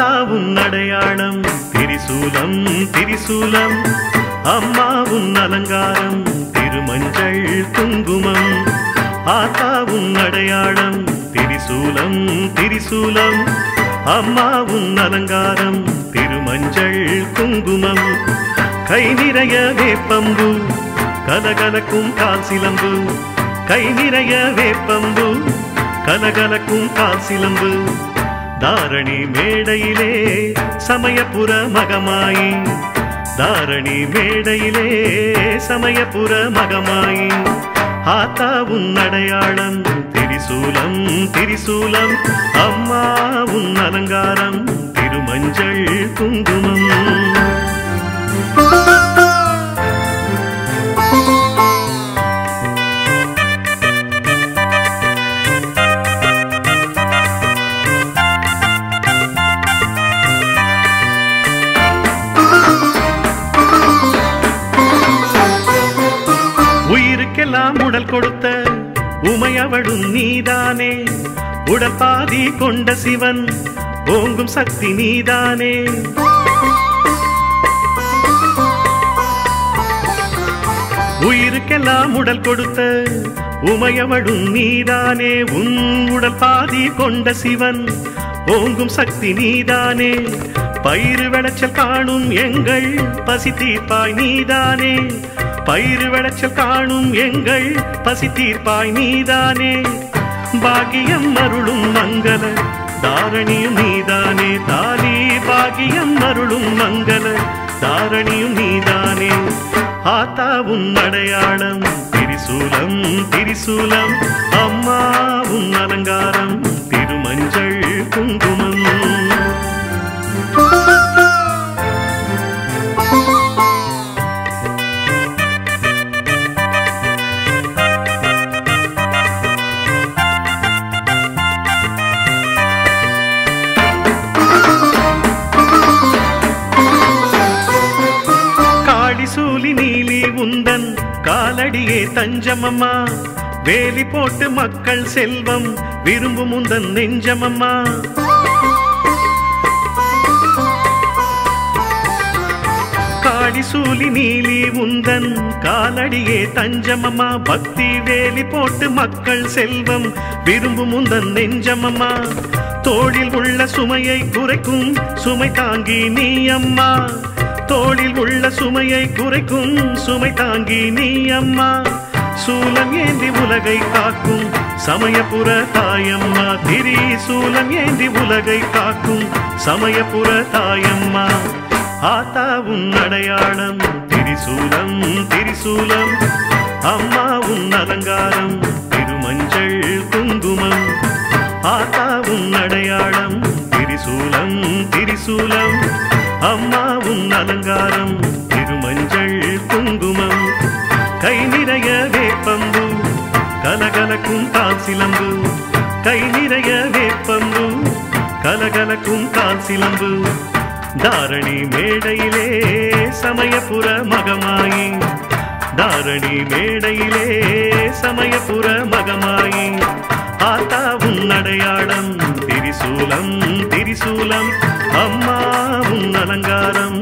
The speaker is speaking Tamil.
மாதா உன் அடையாளம் திரிசூலம் திரிசூலம் அம்மா உன் அலங்காரம் திருமஞ்சள் குங்குமம் ஆத்தா உன் அடையாளம் திரிசூலம் திரிசூலம் அம்மா உன் அலங்காரம் திருமஞ்சள் குங்குமம் கை நிறைய வேப்பம்பு கலகலக்கும் கால் சிலம்பு கை நிறைய வேப்பம்பு கலகலக்கும் கால் சிலம்பு தாரணி மேடையிலே சமயபுர மகமாயி தாரணி மேடையிலே சமயபுர மகமாயி ஆத்தா உன் அடையாளம் திரிசூலம் திரிசூலம் அம்மா உன் அலங்காரம் திருமஞ்சள் குங்குமம் உயிருக்கெல்லாம் உடல் கொடுத்த உமையவளும் நீதானே உடல் பாதி கொண்ட சிவன் ஓங்கும் சக்தி நீதானே உயிருக்கெல்லாம் உடல் கொடுத்த உமையவளும் நீதானே உன் உடல் பாதி கொண்ட சிவன் ஓங்கும் சக்தி நீதானே பயிறு விளைச்சல் காணும் எங்கள் பசி தீர்ப்பாய் நீதானே பயிறு விளைச்சல் காணும் எங்கள் பசி தீர்ப்பாய் நீதானே பாகியம் அருளும் மங்கள தாரணியும் நீதானே தாலி பாகியம் அருளும் மங்கள தாரணியும் நீதானே ஆத்தா உன் அடையாளம் திரிசூலம் திரிசூலம் அம்மா உன் அலங்காரம் திருமஞ்சள் குங்குமம் காலடியே தஞ்சமம்மா வேலி போட்டு மக்கள் செல்வம் விரும்பும் உந்தன் நெஞ்சமம்மா காளி சூலி நீலி உந்தன் காலடியே தஞ்சமம்மா பக்தி வேலி போட்டு மக்கள் செல்வம் விரும்பும் உந்தன் நெஞ்சமம்மா தோளில் உள்ள சுமையை குறைக்கும் சுமை தாங்கி நீ அம்மா தோளில் உள்ள சுமையை குறைக்கும் சுமை தாங்கி நீ அம்மா சூலம் ஏந்தி உலகை காக்கும் சமயபுர தாயம்மா திரி சூலம் ஏந்தி உலகை காக்கும் சமயபுர தாயம்மா ஆத்தா உன் அடையாளம் திரிசூலம் திரிசூலம் அம்மா உன் அலங்காரம் திருமஞ்சள் குங்குமம் ஆத்தா உன் அடையாளம் திரிசூலம் திரிசூலம் அம்மா உன் அலங்காரம் திருமஞ்சள் குங்குமம் கை நிறைய வேப்பம்பு கலகலக்கும் கால் சிலம்பு கை நிறைய வேப்பம்பு கலகலக்கும் கால் சிலம்பு தாரணி மேடையிலே சமயபுர மகமாயி தாரணி மேடையிலே சமயபுர மகமாயி ஆத்தா உன் அடையாளம் திரிசூலம் திரிசூலம் அம்மா உன் அலங்காரம்.